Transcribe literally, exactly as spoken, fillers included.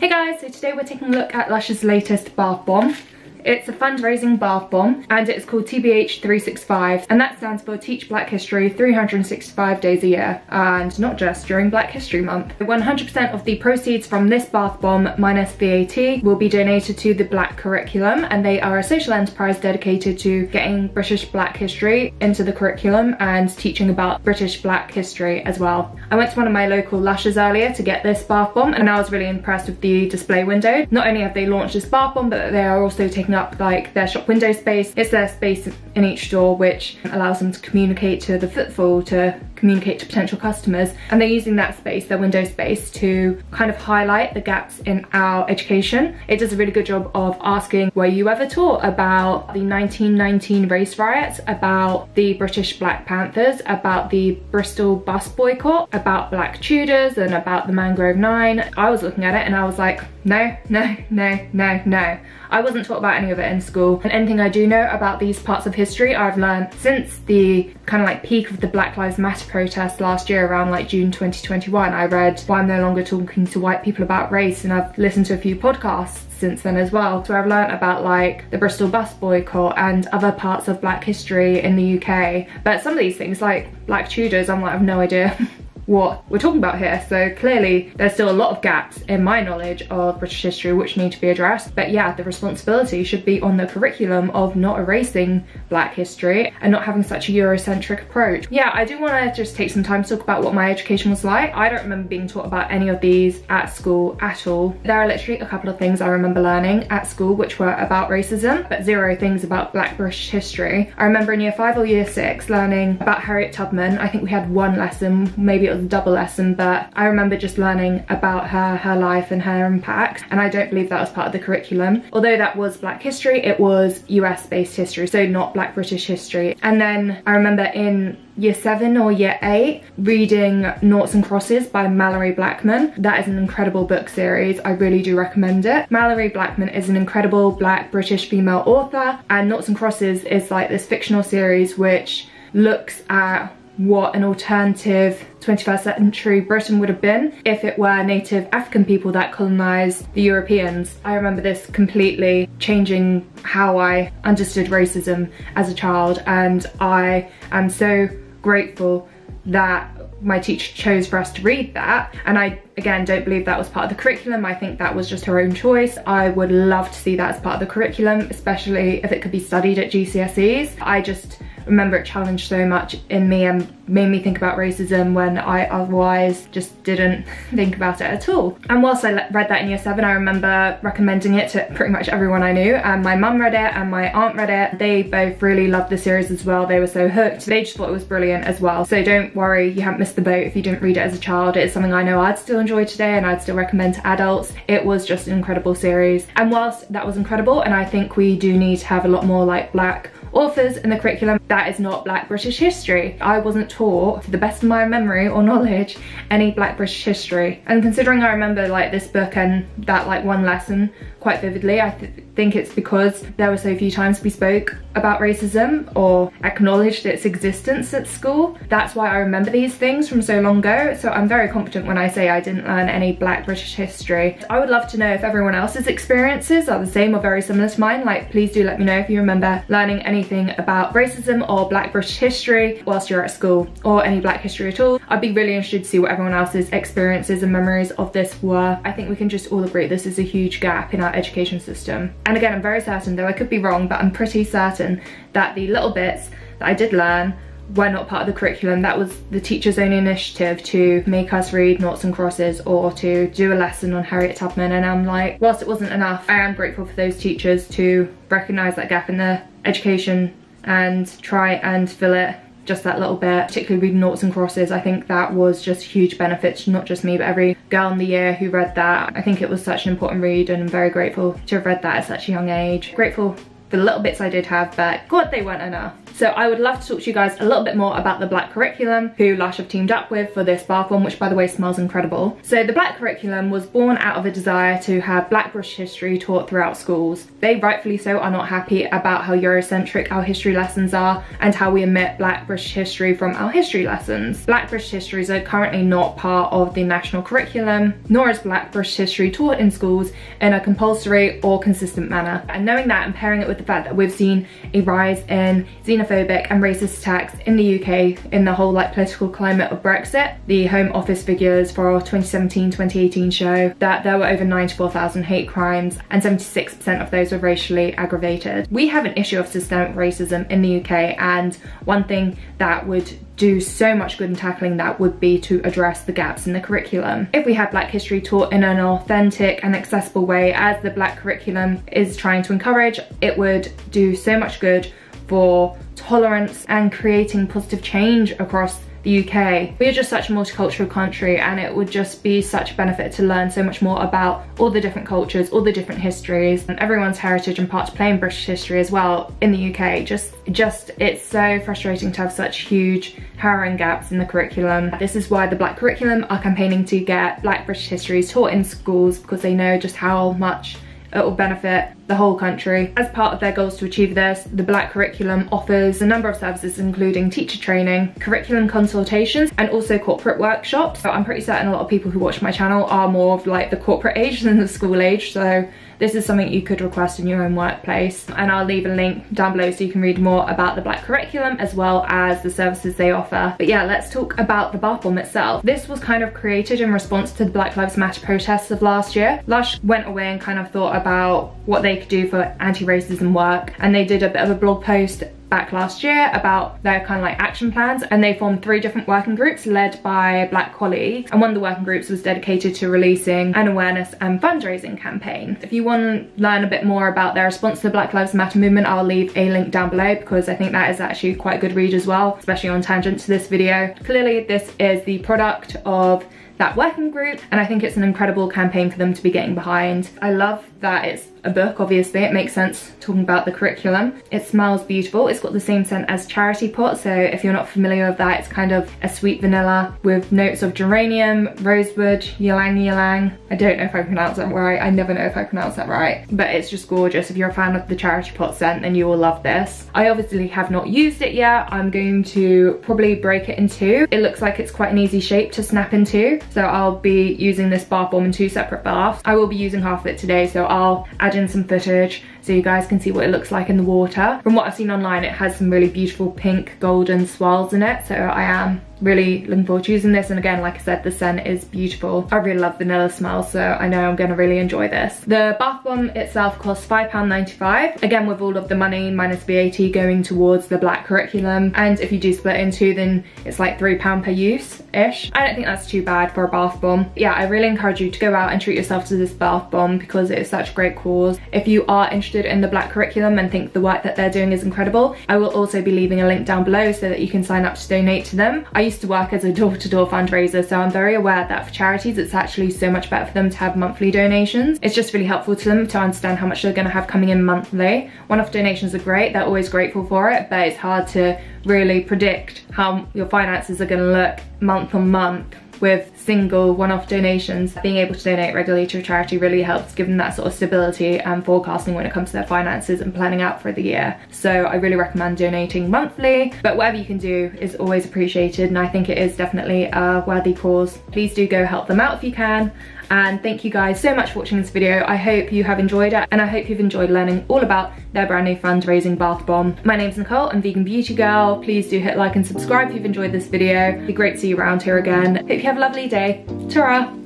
Hey guys, so today we're taking a look at Lush's latest bath bomb. It's a fundraising bath bomb and it's called T B H three sixty-five, and that stands for Teach Black History three hundred sixty-five days a year, and not just during Black History Month. one hundred percent of the proceeds from this bath bomb minus V A T will be donated to the Black Curriculum, and they are a social enterprise dedicated to getting British Black history into the curriculum and teaching about British Black history as well. I went to one of my local Lushes earlier to get this bath bomb and I was really impressed with the display window. Not only have they launched this bath bomb, but they are also taking up like their shop window space. It's their space in each store, which allows them to communicate to the footfall, to communicate to potential customers, and they're using that space, their window space, to kind of highlight the gaps in our education. It does a really good job of asking, were you ever taught about the nineteen nineteen race riots, about the British Black Panthers, about the Bristol bus boycott, about Black Tudors, and about the Mangrove Nine? I was looking at it and I was like, no, no, no, no, no. I wasn't taught about any of it in school, and anything I do know about these parts of history I've learned since the kind of like peak of the Black Lives Matter protest last year around like June twenty twenty-one. I read Why I'm No Longer Talking to White People About Race, and I've listened to a few podcasts since then as well. So I've learned about like the Bristol bus boycott and other parts of Black history in the U K, but some of these things like Black Tudors, I'm like, I have no idea what we're talking about here. So clearly there's still a lot of gaps in my knowledge of British history which need to be addressed. But yeah, the responsibility should be on the curriculum of not erasing Black history and not having such a Eurocentric approach. Yeah, I do want to just take some time to talk about what my education was like. I don't remember being taught about any of these at school at all. There are literally a couple of things I remember learning at school which were about racism, but zero things about Black British history. I remember in year five or year six learning about Harriet Tubman. I think we had one lesson, maybe it was double lesson, but I remember just learning about her, her life and her impact, and I don't believe that was part of the curriculum. Although that was Black history, it was U S based history, so not Black British history. And then I remember in year seven or year eight reading Noughts and Crosses by Mallory Blackman. That is an incredible book series. I really do recommend it. Mallory Blackman is an incredible Black British female author, and Noughts and Crosses is like this fictional series which looks at what an alternative twenty-first century Britain would have been if it were native African people that colonised the Europeans. I remember this completely changing how I understood racism as a child, and I am so grateful that my teacher chose for us to read that. And I, again, don't believe that was part of the curriculum. I think that was just her own choice. I would love to see that as part of the curriculum, especially if it could be studied at G C S Es. I just remember it challenged so much in me and made me think about racism when I otherwise just didn't think about it at all. And whilst I read that in year seven, I remember recommending it to pretty much everyone I knew, and my mum read it and my aunt read it. They both really loved the series as well. They were so hooked. They just thought it was brilliant as well. So don't worry, you haven't missed the boat if you didn't read it as a child. It's something I know I'd still enjoy today and I'd still recommend to adults. It was just an incredible series. And whilst that was incredible, and I think we do need to have a lot more like Black authors in the curriculum, that is not Black British history. I wasn't taught, to the best of my memory or knowledge, any Black British history. And considering I remember like this book and that like one lesson quite vividly, I th think it's because there were so few times we spoke about racism or acknowledged its existence at school. That's why I remember these things from so long ago. So I'm very confident when I say I didn't learn any Black British history. I would love to know if everyone else's experiences are the same or very similar to mine. Like, please do let me know if you remember learning any anything about racism or Black British history whilst you're at school, or any Black history at all. I'd be really interested to see what everyone else's experiences and memories of this were. I think we can just all agree this is a huge gap in our education system. And again, I'm very certain, though I could be wrong, but I'm pretty certain that the little bits that I did learn were not part of the curriculum. That was the teacher's own initiative to make us read Noughts and Crosses or to do a lesson on Harriet Tubman. And I'm like, whilst it wasn't enough, I am grateful for those teachers to recognise that gap in the education and try and fill it just that little bit. Particularly reading Noughts and Crosses, I think that was just huge benefit to not just me but every girl in the year who read that. I think it was such an important read, and I'm very grateful to have read that at such a young age. Grateful the little bits I did have, but God, they weren't enough. So I would love to talk to you guys a little bit more about the Black Curriculum, who Lush have teamed up with for this bath bomb, which by the way smells incredible. So the Black Curriculum was born out of a desire to have Black British history taught throughout schools. They rightfully so are not happy about how Eurocentric our history lessons are and how we omit Black British history from our history lessons. Black British histories are currently not part of the national curriculum, nor is Black British history taught in schools in a compulsory or consistent manner. And knowing that and pairing it with the fact that we've seen a rise in xenophobic and racist attacks in the U K in the whole like political climate of Brexit, the Home Office figures for our twenty seventeen twenty eighteen show that there were over ninety-four thousand hate crimes and seventy-six percent of those were racially aggravated. We have an issue of systemic racism in the U K, and one thing that would do so much good in tackling that would be to address the gaps in the curriculum. If we had Black history taught in an authentic and accessible way, as the Black Curriculum is trying to encourage, it would do so much good for tolerance and creating positive change across the U K. We are just such a multicultural country, and it would just be such a benefit to learn so much more about all the different cultures, all the different histories, and everyone's heritage and part to play in British history as well in the U K. Just, just it's so frustrating to have such huge harrowing gaps in the curriculum. This is why the Black Curriculum are campaigning to get Black British histories taught in schools, because they know just how much it will benefit the whole country. As part of their goals to achieve this, the Black Curriculum offers a number of services, including teacher training, curriculum consultations, and also corporate workshops. So I'm pretty certain a lot of people who watch my channel are more of like the corporate age than the school age, so this is something you could request in your own workplace. And I'll leave a link down below so you can read more about the Black Curriculum as well as the services they offer. But yeah, let's talk about the bath bomb itself. This was kind of created in response to the Black Lives Matter protests of last year. Lush went away and kind of thought about what they could do for anti-racism work, and they did a bit of a blog post back last year about their kind of like action plans, and they formed three different working groups led by Black colleagues, and one of the working groups was dedicated to releasing an awareness and fundraising campaign. If you want to learn a bit more about their response to the Black Lives Matter movement, I'll leave a link down below because I think that is actually quite a good read as well, especially on tangent to this video. Clearly this is the product of that working group, and I think it's an incredible campaign for them to be getting behind. I love that it's a book, obviously it makes sense talking about the curriculum. It smells beautiful, it's got the same scent as Charity Pot, so if you're not familiar with that, it's kind of a sweet vanilla with notes of geranium, rosewood, ylang-ylang. I don't know if I pronounce that right, I never know if I pronounce that right, but it's just gorgeous. If you're a fan of the Charity Pot scent, then you will love this. I obviously have not used it yet, I'm going to probably break it in two. It looks like it's quite an easy shape to snap into, so I'll be using this bath bomb in two separate baths. I will be using half of it today, so I'll add in some footage so you guys can see what it looks like in the water. From what I've seen online, it has some really beautiful pink golden swirls in it, so I am really looking forward to using this. And again, like I said, the scent is beautiful. I really love vanilla smell, so I know I'm gonna really enjoy this. The bath bomb itself costs five pounds ninety-five, again with all of the money minus V A T going towards the Black Curriculum, and if you do split in two then it's like three pounds per use-ish. I don't think that's too bad for a bath bomb. Yeah, I really encourage you to go out and treat yourself to this bath bomb because it is such a great cause. If you are interested in the Black Curriculum and think the work that they're doing is incredible, I will also be leaving a link down below so that you can sign up to donate to them. I used to work as a door-to-door fundraiser, so I'm very aware that for charities it's actually so much better for them to have monthly donations. It's just really helpful to them to understand how much they're going to have coming in monthly. One-off donations are great, they're always grateful for it, but it's hard to really predict how your finances are going to look month on month with single one-off donations. Being able to donate regularly to a charity really helps give them that sort of stability and forecasting when it comes to their finances and planning out for the year. So I really recommend donating monthly, but whatever you can do is always appreciated, and I think it is definitely a worthy cause. Please do go help them out if you can. And thank you guys so much for watching this video. I hope you have enjoyed it, and I hope you've enjoyed learning all about their brand new fundraising bath bomb. My name's Nicole, I'm Vegan Beauty Girl. Please do hit like and subscribe if you've enjoyed this video. It'd be great to see you around here again. Hope you have a lovely day. Ta-ra!